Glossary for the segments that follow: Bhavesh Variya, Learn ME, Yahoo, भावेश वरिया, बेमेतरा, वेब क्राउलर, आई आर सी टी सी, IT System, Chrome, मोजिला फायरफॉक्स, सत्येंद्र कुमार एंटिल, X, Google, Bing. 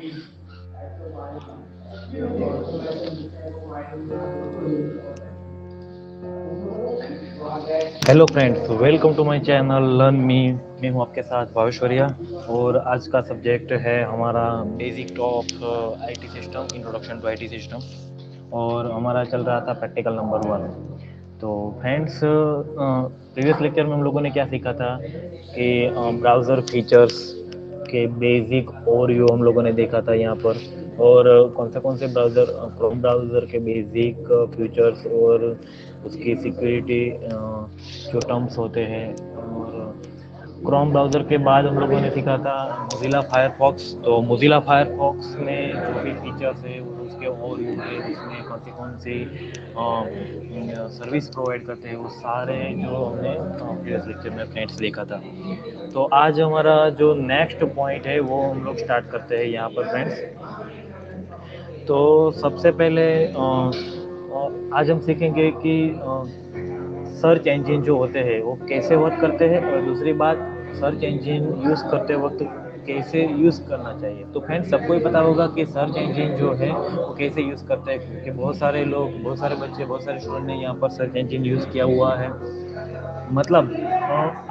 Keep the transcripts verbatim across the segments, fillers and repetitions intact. Hello friends, welcome to my channel learn me. मैं हूं आपके साथ भावेश वरिया और आज का सब्जेक्ट है हमारा basic of IT system, introduction to IT system, और हमारा चल रहा था प्रैक्टिकल नंबर वन। तो फ्रेंड्स, प्रीवियस लेक्चर में हम लोगों ने क्या सीखा था कि ब्राउज़र फीचर्स के बेसिक ओवरव्यू हम लोगों ने देखा था यहाँ पर, और कौन से कौन से ब्राउज़र, क्रोम ब्राउज़र के बेसिक फीचर्स और उसकी सिक्योरिटी जो टर्म्स होते हैं। और क्रोम ब्राउज़र के बाद हम लोगों ने सीखा था मोजिला फायरफॉक्स। तो मोजिला फायरफॉक्स में जो भी फीचर्स है उसके ओवरव्यू है, उसमें कौन सी कौन सी सर्विस प्रोवाइड करते हैं, वो सारे जो हमने प्रीवियस लेक्चर में फ्रेंड्स देखा था। तो आज हमारा जो नेक्स्ट पॉइंट है वो हम लोग स्टार्ट करते हैं यहाँ पर फ्रेंड्स। तो सबसे पहले आज हम सीखेंगे कि सर्च इंजन जो होते हैं वो कैसे वर्क करते हैं, और दूसरी बात सर्च इंजन यूज़ करते वक्त कैसे यूज़ करना चाहिए। तो फ्रेंड्स, सबको ही पता होगा कि सर्च इंजन जो है वो कैसे यूज़ करते हैं, क्योंकि बहुत सारे लोग, बहुत सारे बच्चे, बहुत सारे स्टूडेंट ने यहाँ पर सर्च इंजन यूज़ किया हुआ है। मतलब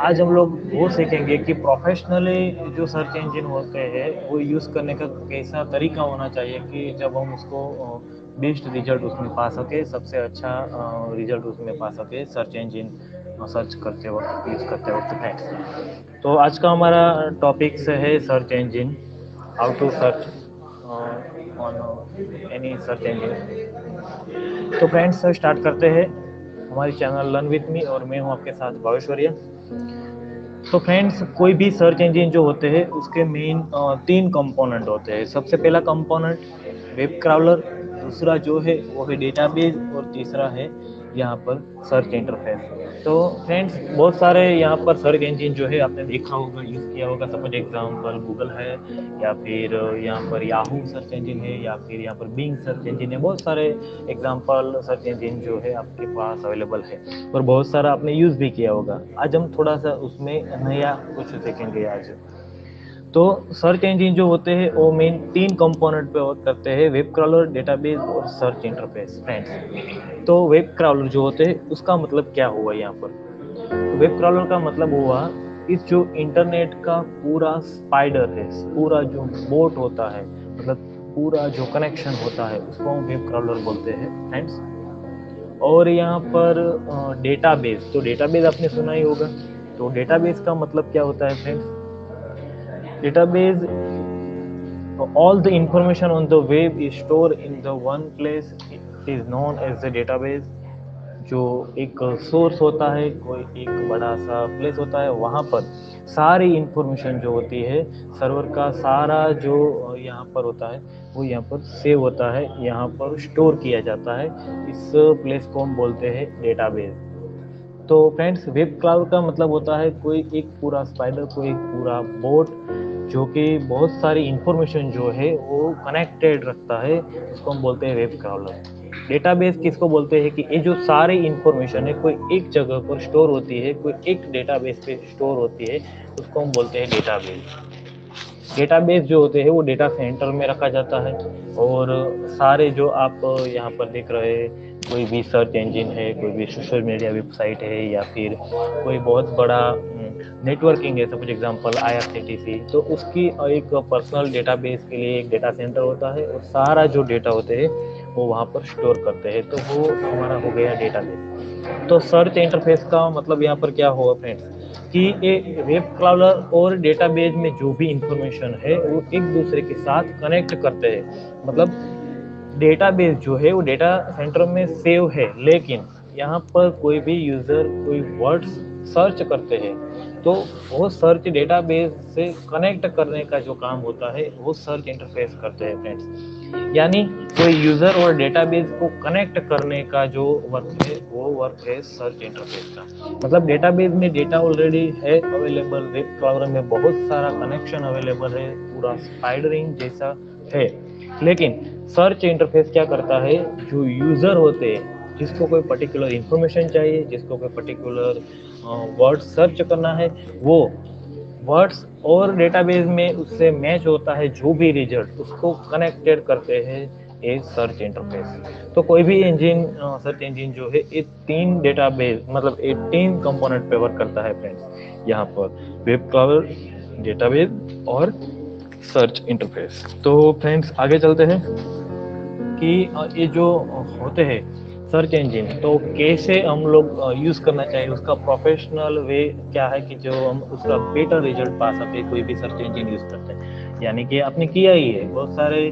आज हम लोग वो सीखेंगे कि प्रोफेशनली जो सर्च इंजन होते हैं वो यूज़ करने का कैसा तरीका होना चाहिए कि जब हम उसको बेस्ट रिजल्ट उसमें पा सके, सबसे अच्छा रिजल्ट उसमें पा सके सर्च इंजन सर्च करते वक्त, यूज़ करते वक्त फ्रेंड्स। तो आज का हमारा टॉपिक्स है search engine, how to search on any search engine. तो फ्रेंड्स, स्टार्ट करते हैं हमारे चैनल लर्न विद मी, और मैं हूं आपके साथ भवेश वरिया। तो फ्रेंड्स, कोई भी सर्च इंजन जो होते हैं उसके मेन तीन कंपोनेंट होते हैं। सबसे पहला कंपोनेंट वेब क्राउलर, दूसरा जो है वो है डेटाबेस, और तीसरा है यहाँ पर सर्च इंटरफेस। तो फ्रेंड्स, बहुत सारे यहाँ पर सर्च इंजन जो है आपने देखा होगा, यूज़ किया होगा। सपोज एग्जांपल गूगल है, या फिर यहाँ पर याहू सर्च इंजन है, या फिर यहाँ पर बिंग सर्च इंजन है। बहुत सारे एग्जांपल सर्च इंजन जो है आपके पास अवेलेबल है, और बहुत सारा आपने यूज़ भी किया होगा। आज हम थोड़ा सा उसमें नया कुछ देखेंगे आज। तो सर्च इंजन जो होते हैं वो मेन तीन कंपोनेंट पे वर्क करते हैं, वेब क्राउलर, डेटाबेस और सर्च इंटरफेस फ्रेंड्स। तो वेब क्राउलर जो होते हैं उसका मतलब क्या हुआ यहाँ पर? तो वेब क्राउलर का मतलब हुआ इस जो इंटरनेट का पूरा स्पाइडर है, पूरा जो बोट होता है, मतलब पूरा जो कनेक्शन होता है उसको हम वेब क्राउलर बोलते हैं फ्रेंड्स। और यहाँ पर डेटाबेस, तो डेटाबेस आपने सुना ही होगा। तो डेटाबेस का मतलब क्या होता है friends? Database, all the information on the web is stored in the one place. It is known as the database. जो एक सोर्स होता है, कोई एक बड़ा सा प्लेस होता है, वहाँ पर सारी इंफॉर्मेशन जो होती है, सर्वर का सारा जो यहाँ पर होता है वो यहाँ पर सेव होता है, यहाँ पर स्टोर किया जाता है। इस प्लेस को हम बोलते हैं डेटाबेस। तो फ्रेंड्स, वेब क्लाउड का मतलब होता है कोई एक पूरा स्पाइडर, कोई एक पूरा बोट जो कि बहुत सारी इंफॉर्मेशन जो है वो कनेक्टेड रखता है, उसको हम बोलते हैं वेब क्लाउड। डेटाबेस किसको बोलते हैं कि ये जो सारी इंफॉर्मेशन है कोई एक जगह पर स्टोर होती है, कोई एक डेटाबेस पे स्टोर होती है, उसको हम बोलते हैं डेटाबेस। डेटाबेस जो होते हैं वो डेटा सेंटर में रखा जाता है, और सारे जो आप यहाँ पर देख रहे हैं, कोई भी सर्च इंजन है, कोई भी सोशल मीडिया वेबसाइट है, या फिर कोई बहुत बड़ा नेटवर्किंग है, suppose example आई आर सी टी सी, तो उसकी एक पर्सनल डेटाबेस के लिए एक डेटा सेंटर होता है, और सारा जो डेटा होते हैं वो वहाँ पर स्टोर करते हैं। तो वो हमारा हो गया डेटाबेस। तो सर्च इंटरफेस का मतलब यहाँ पर क्या होगा फ्रेंड्स कि ये वेब क्राउलर और डेटाबेस में जो भी इंफॉर्मेशन है वो एक दूसरे के साथ कनेक्ट करते हैं। मतलब डेटाबेस जो है वो डेटा सेंटर में सेव है, लेकिन यहाँ पर कोई भी यूज़र कोई वर्ड्स सर्च करते हैं तो वो सर्च डेटाबेस से कनेक्ट करने का जो काम होता है वो सर्च इंटरफेस करते हैं फ्रेंड्स। यानी कोई यूज़र और डेटाबेस को कनेक्ट करने का जो वर्क है वो वर्क है सर्च इंटरफेस का। मतलब डेटाबेस में डेटा ऑलरेडी है अवेलेबल, वेब क्लाउड में बहुत सारा कनेक्शन अवेलेबल है, पूरा स्पाइडरिंग जैसा है, लेकिन सर्च इंटरफेस क्या करता है, जो यूज़र होते हैं जिसको कोई पर्टिकुलर इंफॉर्मेशन चाहिए, जिसको कोई पर्टिकुलर वर्ड सर्च करना है, वो वर्ड्स और डेटाबेस में उससे मैच होता है जो भी रिजल्ट, उसको कनेक्टेड करते हैं एक सर्च इंटरफेस। तो कोई भी इंजन, सर्च इंजन जो है ये तीन डेटाबेस मतलब ये तीन कंपोनेंट पे वर्क करता है फ्रेंड्स, यहाँ पर वेब ब्राउज़र, डेटाबेस और सर्च इंटरफेस। तो फ्रेंड्स आगे चलते हैं कि ये जो होते हैं सर्च इंजन, तो कैसे हम लोग यूज़ करना चाहिए, उसका प्रोफेशनल वे क्या है कि जो हम उसका बेटर रिजल्ट पा सके कोई भी सर्च इंजन यूज़ करते हैं। यानी कि आपने किया ही है, बहुत सारे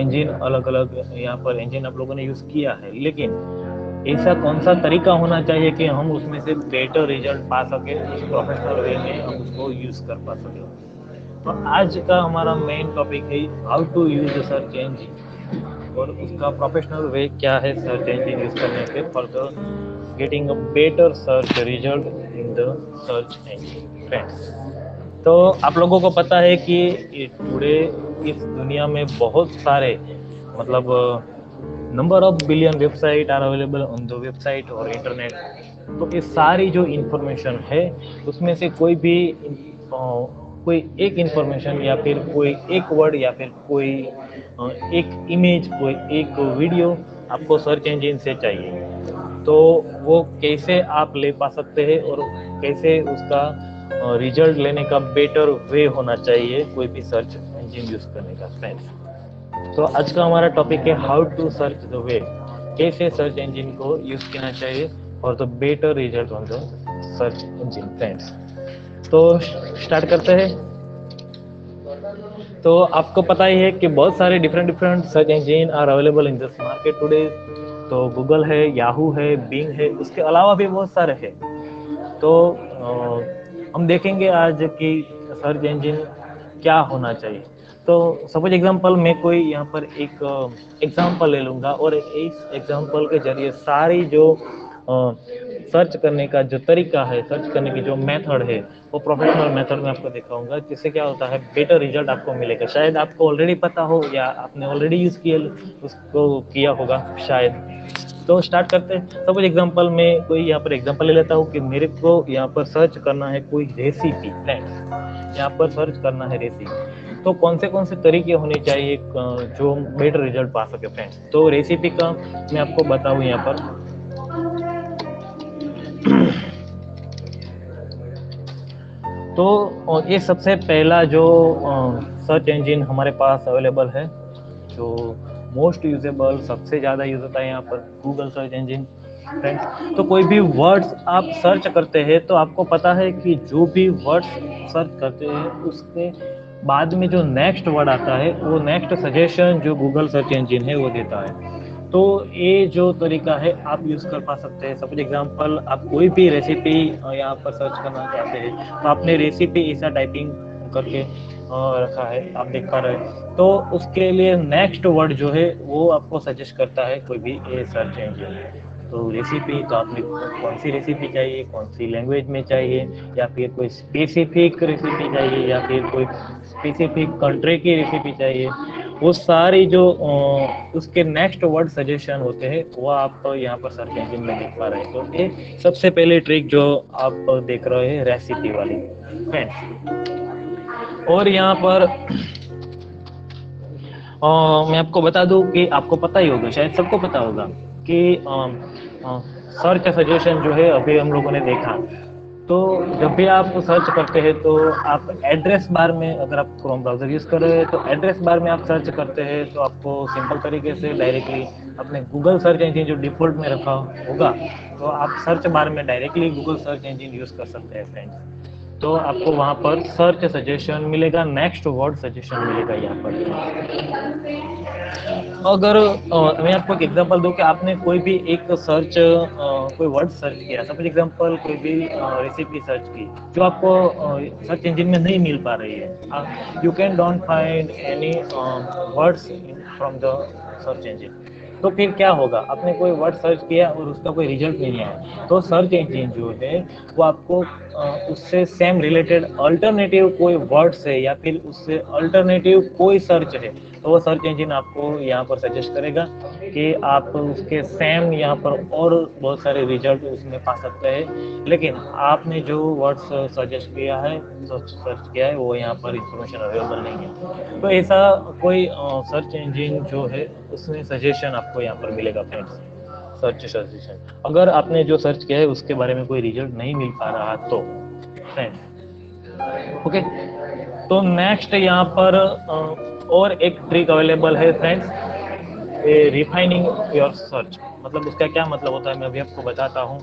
इंजन अलग अलग यहाँ पर इंजन आप लोगों ने यूज़ किया है, लेकिन ऐसा कौन सा तरीका होना चाहिए कि हम उसमें से बेटर रिजल्ट पा सके, उस प्रोफेशनल वे में हम उसको यूज़ कर पा सकें। तो आज का हमारा मेन टॉपिक है how to use search engine और उसका प्रोफेशनल वे क्या है सर्च इंजन यूज करने के for the getting a better search result in the search engine friends. तो आप लोगों को पता है कि टुडे इस दुनिया में बहुत सारे मतलब number of billion website are available on the website और इंटरनेट। तो ये सारी जो इंफॉर्मेशन है उसमें से कोई भी कोई एक इंफॉर्मेशन या फिर कोई एक वर्ड या फिर कोई एक इमेज, कोई एक वीडियो आपको सर्च इंजन से चाहिए, तो वो कैसे आप ले पा सकते हैं और कैसे उसका रिजल्ट लेने का बेटर वे होना चाहिए कोई भी सर्च इंजन यूज़ करने का फ्रेंड्स। तो आज का हमारा टॉपिक है how to search the way, कैसे सर्च इंजन को यूज़ करना चाहिए और the better result on the search engine friends. तो स्टार्ट करते हैं। तो आपको पता ही है कि बहुत सारे different different search engine are available in this market today. तो गूगल है, याहू है, बिंग है, उसके अलावा भी बहुत सारे हैं। तो आ, हम देखेंगे आज कि सर्च इंजन क्या होना चाहिए। तो सपोज एग्जांपल मैं कोई यहाँ पर एक एग्जांपल ले लूँगा और इस एग्जांपल के जरिए सारी जो आ, सर्च करने का जो तरीका है, सर्च करने की जो मेथड है, वो प्रोफेशनल मेथड में आपको दिखाऊंगा, जिससे क्या होता है बेटर रिजल्ट आपको मिलेगा। शायद आपको ऑलरेडी पता हो या आपने ऑलरेडी यूज़ किया उसको किया होगा शायद। तो स्टार्ट करते हैं। सपोज एग्जांपल में कोई यहाँ पर एग्जांपल ले लेता हूँ कि मेरे को यहाँ पर सर्च करना है कोई रेसिपी फ्रेंड्स, यहाँ पर सर्च करना है रेसिपी। तो कौन से कौन से तरीके होने चाहिए जो बेटर रिजल्ट पा सके फ्रेंड्स। तो रेसिपी का मैं आपको बताऊँ यहाँ पर, तो ये सबसे पहला जो सर्च इंजन हमारे पास अवेलेबल है जो मोस्ट यूजेबल, सबसे ज़्यादा यूज होता है यहाँ पर गूगल सर्च इंजन फ्रेंड्स। तो कोई भी वर्ड्स आप सर्च करते हैं तो आपको पता है कि जो भी वर्ड्स सर्च करते हैं उसके बाद में जो नेक्स्ट वर्ड आता है वो नेक्स्ट सजेशन जो गूगल सर्च इंजन है वो देता है। तो ये जो तरीका है आप यूज़ कर पा सकते हैं। सपोज एग्जांपल आप कोई भी रेसिपी यहाँ पर सर्च करना चाहते हैं तो आपने रेसिपी ऐसा टाइपिंग करके रखा है, आप देख पा रहे हैं, तो उसके लिए नेक्स्ट वर्ड जो है वो आपको सजेस्ट करता है कोई भी ये सर्च इंजन। तो रेसिपी, तो आपने कौन सी रेसिपी चाहिए, कौन सी लैंग्वेज में चाहिए, या फिर कोई स्पेसिफिक रेसिपी चाहिए, या फिर कोई स्पेसिफिक कंट्री की रेसिपी चाहिए, वो सारी जो उसके नेक्स्ट वर्ड सजेशन होते हैं वो आप यहाँ पर सर्च इंजन में देख पा रहे हैं। तो ये सबसे पहले ट्रिक जो आप देख रहे हैं रेसिपी वाली फ्रेंड्स। और यहाँ पर आ, मैं आपको बता दूँ कि आपको पता ही होगा, शायद सबको पता होगा कि आ, आ, सर्च सजेशन जो है अभी हम लोगों ने देखा। तो जब भी आप सर्च करते हैं तो आप एड्रेस बार में, अगर आप क्रोम ब्राउज़र यूज़ कर रहे हैं तो एड्रेस बार में आप सर्च करते हैं तो आपको सिंपल तरीके से डायरेक्टली अपने गूगल सर्च इंजन जो डिफ़ॉल्ट में रखा होगा तो आप सर्च बार में directly Google search engine use कर सकते हैं फ्रेंड्स। तो आपको वहाँ पर सर्च सजेशन मिलेगा, नेक्स्ट वर्ड सजेशन मिलेगा यहाँ पर। अगर आ, मैं आपको एक एग्जांपल दूँ कि आपने कोई भी एक सर्च आ, कोई वर्ड सर्च किया, सपोज एग्जांपल कोई भी रेसिपी सर्च की जो आपको आ, सर्च इंजन में नहीं मिल पा रही है, you can don't find any words from the search engine. तो फिर क्या होगा, आपने कोई वर्ड सर्च किया और उसका कोई रिजल्ट नहीं आया, तो सर्च इंजिन जो है वो आपको उससे सेम रिलेटेड अल्टरनेटिव कोई वर्ड्स है या फिर उससे अल्टरनेटिव कोई सर्च है तो वो सर्च इंजिन आपको यहाँ पर सजेस्ट करेगा कि आप उसके सेम यहाँ पर और बहुत सारे रिजल्ट उसमें पा सकते हैं। लेकिन आपने जो वर्ड्स सजेस्ट किया है सर्च किया है वो यहाँ पर इंफॉर्मेशन अवेलेबल नहीं है। तो ऐसा कोई सर्च इंजिन जो है उसमें सजेशन आपको यहाँ पर मिलेगा फ्रेंड्स, सर्च सजेशन। अगर आपने जो सर्च किया है उसके बारे में कोई रिजल्ट नहीं मिल पा रहा तो फ्रेंड्स ओके। तो नेक्स्ट यहाँ पर और एक ट्रिक अवेलेबल है फ्रेंड्स, रिफाइनिंग योर सर्च। मतलब उसका क्या मतलब होता है मैं अभी आपको बताता हूँ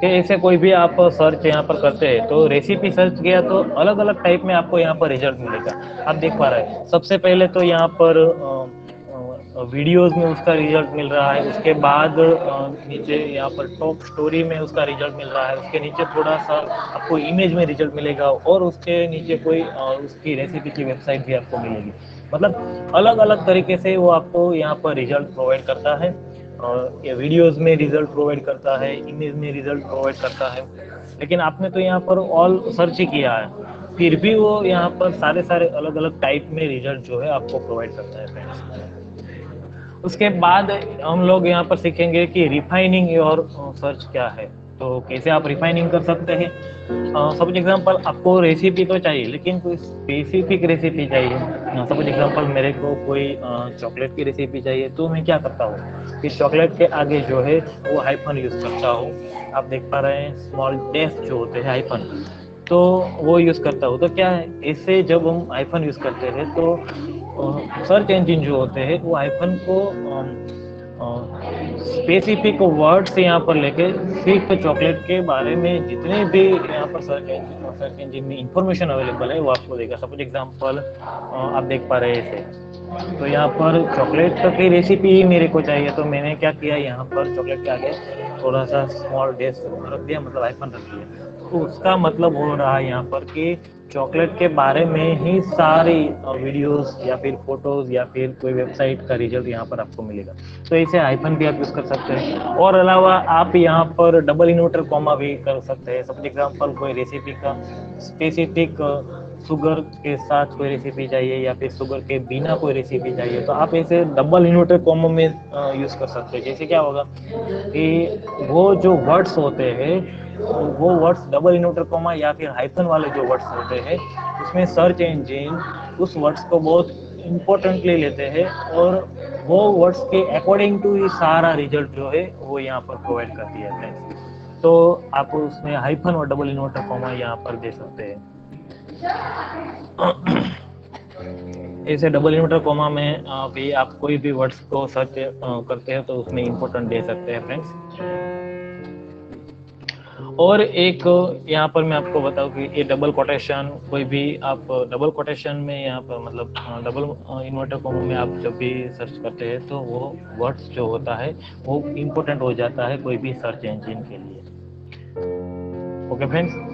कि ऐसे कोई भी आप सर्च यहाँ पर करते हैं तो रेसिपी सर्च किया तो अलग अलग टाइप में आपको यहाँ पर रिजल्ट मिलेगा। आप देख पा रहे हैं सबसे पहले तो यहाँ पर वीडियोस में उसका रिजल्ट मिल रहा है, उसके बाद नीचे यहाँ पर टॉप स्टोरी में उसका रिजल्ट मिल रहा है, उसके नीचे थोड़ा सा आपको इमेज में रिजल्ट मिलेगा और उसके नीचे कोई उसकी रेसिपी की वेबसाइट भी आपको मिलेगी। मतलब अलग अलग तरीके से वो आपको यहाँ पर रिजल्ट प्रोवाइड करता है, और ये वीडियोस में रिजल्ट प्रोवाइड करता है, इमेज में रिजल्ट प्रोवाइड करता है। लेकिन आपने तो यहाँ पर ऑल सर्च ही किया है फिर भी वो यहाँ पर सारे सारे अलग अलग टाइप में रिजल्ट जो है आपको प्रोवाइड करता है फ्रेंड्स। उसके बाद हम लोग यहाँ पर सीखेंगे कि रिफाइनिंग योर सर्च क्या है, तो कैसे आप रिफाइनिंग कर सकते हैं। सपोज एग्जांपल आपको रेसिपी तो चाहिए लेकिन कोई स्पेसिफिक रेसिपी चाहिए। सपोज एग्जांपल मेरे को कोई चॉकलेट की रेसिपी चाहिए तो मैं क्या करता हूँ कि चॉकलेट के आगे जो है वो हाइफन यूज़ करता हूँ। आप देख पा रहे हैं स्मॉल डैश जो होते हैं हाइफन, तो वो यूज़ करता हूँ। तो क्या है ऐसे जब हम हाइफन यूज़ करते हैं तो सर्च इंजिन जो होते हैं वो हाइफन को स्पेसिफिक वर्ड से यहाँ पर लेके सिर्फ चॉकलेट के बारे में जितने भी यहाँ पर सर्च इंजिन सर्च इंजिन में इंफॉर्मेशन अवेलेबल है वो आपको देगा। सपोज एग्जांपल आप देख पा रहे हैं इसे, तो यहाँ पर चॉकलेट की रेसिपी ही मेरे को चाहिए तो मैंने क्या किया यहाँ पर चॉकलेट के आगे थोड़ा सा स्मॉल डैश रख दिया, मतलब हाइफन रख दिया। तो उसका मतलब हो रहा है यहाँ पर कि चॉकलेट के बारे में ही सारी वीडियोस या फिर फोटोज या फिर कोई वेबसाइट का रिजल्ट यहाँ पर आपको मिलेगा। तो ऐसे हाइफन भी आप यूज़ कर सकते हैं और अलावा आप यहाँ पर डबल इन्वर्टर कॉमा भी कर सकते हैं। फॉर एग्जांपल कोई रेसिपी का स्पेसिफिक शुगर के साथ कोई रेसिपी चाहिए या फिर शुगर के बिना कोई रेसिपी चाहिए तो आप ऐसे डबल इन्वर्टर कॉमा में यूज़ कर सकते हैं। जैसे क्या होगा कि वो जो वर्ड्स होते हैं वो वर्ड्स डबल इन्वर्टर कॉमा या फिर हाइफन वाले जो वर्ड्स होते हैं उसमें सर्च इंजिन उस वर्ड्स को बहुत इम्पोर्टेंटली लेते हैं और वो वर्ड्स के अकॉर्डिंग टू ये सारा रिजल्ट जो है वो यहाँ पर प्रोवाइड करती है फ्रेंड्स। तो आप उसमें हाइफन और डबल इन्वर्टर कॉमा यहाँ पर दे सकते हैं। ऐसे डबल इन्वर्टर कॉमा में भी आप कोई भी वर्ड्स को सर्च करते हैं तो उसमें इम्पोर्टेंट दे सकते हैं फ्रेंड्स। और एक यहाँ पर मैं आपको बताऊँ कि ये डबल कोटेशन कोई भी आप डबल कोटेशन में यहाँ पर मतलब डबल इन्वर्टर कॉमा में आप जब भी सर्च करते हैं तो वो वर्ड्स जो होता है वो इम्पोर्टेंट हो जाता है कोई भी सर्च इंजिन के लिए। ओके फ्रेंड्स,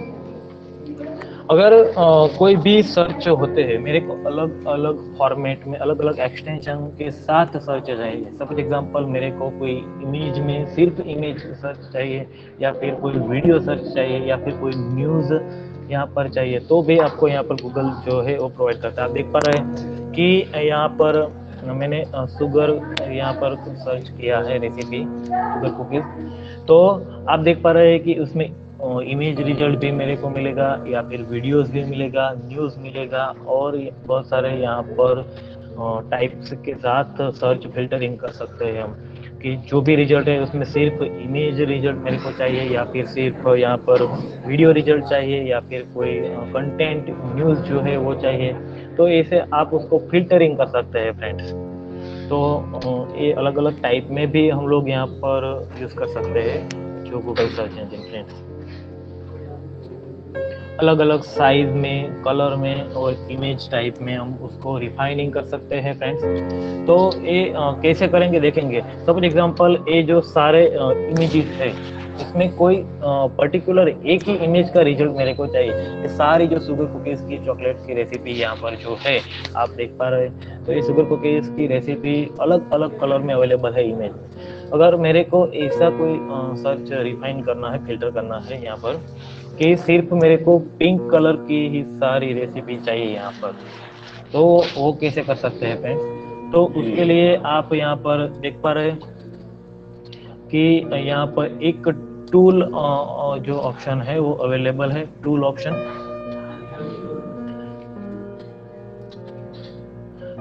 अगर आ, कोई भी सर्च होते हैं मेरे को अलग अलग फॉर्मेट में अलग अलग एक्सटेंशन के साथ सर्च चाहिए। सपोज एग्जांपल मेरे को कोई इमेज में सिर्फ इमेज सर्च चाहिए या फिर कोई वीडियो सर्च चाहिए या फिर कोई न्यूज़ यहाँ पर चाहिए तो भी आपको यहाँ पर गूगल जो है वो प्रोवाइड करता है। आप देख पा रहे हैं कि यहाँ पर मैंने शुगर यहाँ पर सर्च किया है रेसिपी शुगर कुकीज़, तो आप देख पा रहे हैं कि उसमें इमेज रिजल्ट भी मेरे को मिलेगा या फिर वीडियोस भी मिलेगा, न्यूज़ मिलेगा और बहुत सारे यहाँ पर टाइप्स के साथ सर्च फिल्टरिंग कर सकते हैं हम कि जो भी रिजल्ट है उसमें सिर्फ इमेज रिजल्ट मेरे को चाहिए या फिर सिर्फ यहाँ पर वीडियो रिजल्ट चाहिए या फिर कोई कंटेंट न्यूज़ जो है वो चाहिए। तो ऐसे आप उसको फिल्टरिंग कर सकते हैं फ्रेंड्स। तो ये अलग अलग टाइप में भी हम लोग यहाँ पर यूज़ कर सकते हैं जो गूगल सर्च इंजिन फ्रेंड्स, अलग अलग साइज में, कलर में और इमेज टाइप में हम उसको रिफाइनिंग कर सकते हैं फ्रेंड्स। तो ये कैसे करेंगे देखेंगे। सपोज एग्जांपल ये जो सारे इमेजेस है इसमें कोई पर्टिकुलर एक ही इमेज का रिजल्ट मेरे को चाहिए। सारी जो शुगर कुकीज़ की चॉकलेट की रेसिपी यहाँ पर जो है आप देख पा रहे हैं तो ये शुगर कुकीज़ की रेसिपी अलग अलग कलर में अवेलेबल है इमेज। अगर मेरे को ऐसा कोई सर्च रिफाइन करना है, फिल्टर करना है यहाँ पर कि सिर्फ मेरे को पिंक कलर की ही सारी रेसिपी चाहिए यहाँ पर, तो वो कैसे कर सकते हैं फ्रेंड्स? तो उसके लिए आप यहाँ पर देख पा रहे कि यहाँ पर एक टूल जो ऑप्शन है वो अवेलेबल है, टूल ऑप्शन।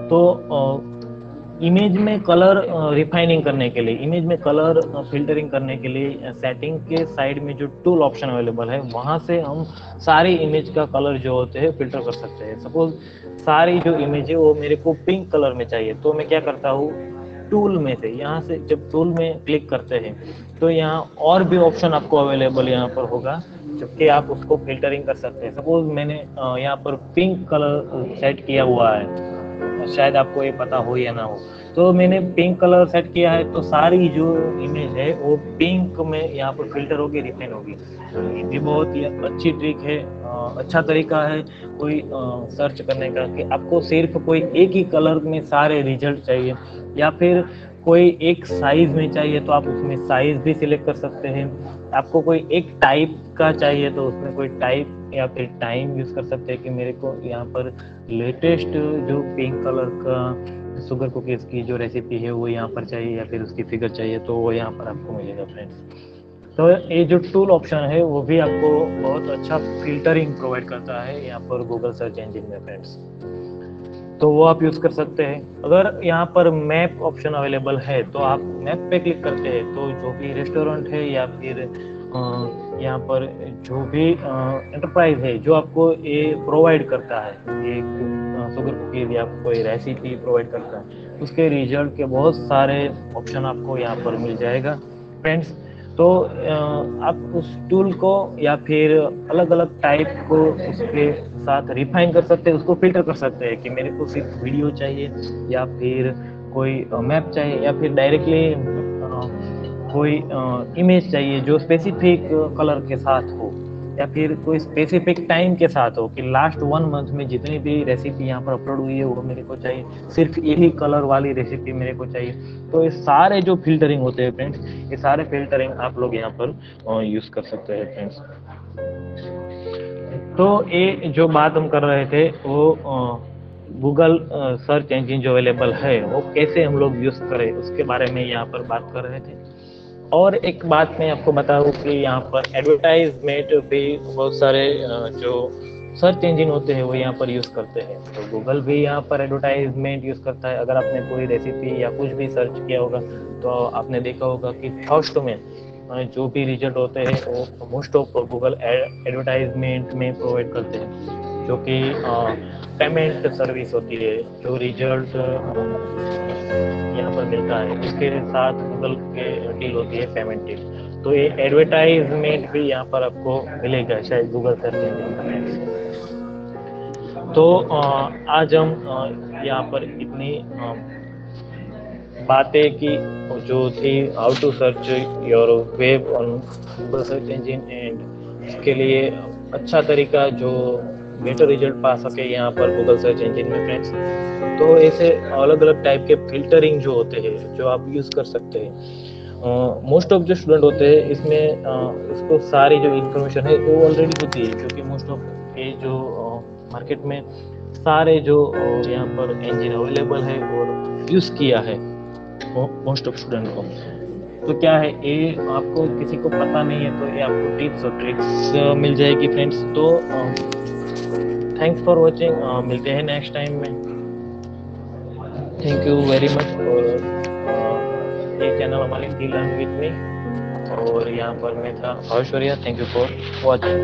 तो इमेज में कलर रिफाइनिंग करने के लिए, इमेज में कलर फिल्टरिंग करने के लिए सेटिंग के साइड में जो टूल ऑप्शन अवेलेबल है वहाँ से हम सारी इमेज का कलर जो होते हैं फिल्टर कर सकते हैं। सपोज सारी जो इमेज है वो मेरे को पिंक कलर में चाहिए, तो मैं क्या करता हूँ टूल में से, यहाँ से जब टूल में क्लिक करते हैं तो यहाँ और भी ऑप्शन आपको अवेलेबल यहाँ पर होगा, जबकि आप उसको फिल्टरिंग कर सकते हैं। सपोज मैंने यहाँ पर पिंक कलर सेट किया हुआ है, शायद आपको ये पता हो या ना हो, तो मैंने पिंक कलर सेट किया है तो सारी जो इमेज है वो पिंक में यहाँ पर फिल्टर होगी, रिफाइन होगी। ये बहुत ही अच्छी ट्रिक है, अच्छा तरीका है कोई सर्च करने का कि आपको सिर्फ कोई एक ही कलर में सारे रिजल्ट चाहिए या फिर कोई एक साइज में चाहिए तो आप उसमें साइज भी सिलेक्ट कर सकते हैं। आपको कोई एक टाइप का चाहिए तो उसमें कोई टाइप या फिर टाइम यूज़ कर सकते हैं कि मेरे को यहाँ पर लेटेस्ट जो पिंक कलर का शुगर कुकीज़ की जो रेसिपी है वो यहाँ पर चाहिए या फिर उसकी फिगर चाहिए, तो वो यहाँ पर आपको मिलेगा फ्रेंड्स। तो ये जो टूल ऑप्शन है वो भी आपको बहुत अच्छा फिल्टरिंग प्रोवाइड करता है यहाँ पर गूगल सर्च इंजिन में फ्रेंड्स, तो वो आप यूज़ कर सकते हैं। अगर यहाँ पर मैप ऑप्शन अवेलेबल है तो आप मैप पे क्लिक करते हैं तो जो भी रेस्टोरेंट है या फिर यहाँ पर जो भी एंटरप्राइज है जो आपको ये प्रोवाइड करता है, ये शुगर कुकीज़ या कोई रेसिपी प्रोवाइड करता है, उसके रिजल्ट के बहुत सारे ऑप्शन आपको यहाँ पर मिल जाएगा फ्रेंड्स। तो आप उस टूल को या फिर अलग अलग टाइप को उसके साथ रिफाइन कर सकते हैं, उसको फिल्टर कर सकते हैं कि मेरे को सिर्फ वीडियो चाहिए या फिर कोई मैप चाहिए या फिर डायरेक्टली कोई इमेज चाहिए जो स्पेसिफिक कलर के साथ हो या फिर कोई स्पेसिफिक टाइम के साथ हो कि लास्ट वन मंथ में जितनी भी रेसिपी यहाँ पर अपलोड हुई है वो मेरे को चाहिए, सिर्फ यही कलर वाली रेसिपी मेरे को चाहिए। तो ये सारे जो फिल्टरिंग होते हैं फ्रेंड्स, ये सारे फिल्टरिंग आप लोग यहाँ पर यूज़ कर सकते हैं फ्रेंड्स। तो ये जो बात हम कर रहे थे वो गूगल सर्च इंजिन जो अवेलेबल है वो कैसे हम लोग यूज़ करें उसके बारे में यहाँ पर बात कर रहे थे। और एक बात मैं आपको बताऊँ कि यहाँ पर एडवर्टाइजमेंट भी बहुत सारे जो सर्च इंजिन होते हैं वो यहाँ पर यूज़ करते हैं, तो गूगल भी यहाँ पर एडवर्टाइजमेंट यूज़ करता है। अगर आपने कोई रेसिपी या कुछ भी सर्च किया होगा तो आपने देखा होगा कि फर्स्ट में जो भी रिजल्ट होते हैं वो मोस्ट ऑफ गूगल एडवर्टाइजमेंट में प्रोवाइड करते हैं, जो कि पेमेंट सर्विस होती है। जो रिजल्ट यहाँ पर मिलता है उसके साथ गूगल के डील होती है पेमेंट डील, तो ये एडवर्टाइजमेंट भी यहाँ पर आपको मिलेगा शायद गूगल सर्च इंजन में। तो आज हम यहाँ पर इतनी बातें की जो थी, how to search your web on Google search engine and इसके लिए अच्छा तरीका जो बेटर रिजल्ट पा सके यहाँ पर गूगल सर्च इंजिन में फ्रेंड्स। तो ऐसे अलग अलग टाइप के फिल्टरिंग जो होते हैं जो आप यूज़ कर सकते हैं, मोस्ट ऑफ जो स्टूडेंट होते हैं इसमें uh, इसको सारी जो इन्फॉर्मेशन है वो ऑलरेडी होती है, क्योंकि मोस्ट ऑफ ये जो मार्केट uh, में सारे जो uh, यहाँ पर इंजिन अवेलेबल है और यूज़ किया है मोस्ट ऑफ स्टूडेंट को। तो क्या है ये आपको किसी को पता नहीं है तो ये आपको टिप्स और ट्रिक्स uh, मिल जाएगी फ्रेंड्स। तो uh, थैंक्स फॉर वॉचिंग, मिलते हैं नेक्स्ट टाइम में। Thank you very much. और uh, ये चैनल हमारी थी लर्न विद मी और यहाँ पर मैं था Bhavesh Variya. Thank you for watching.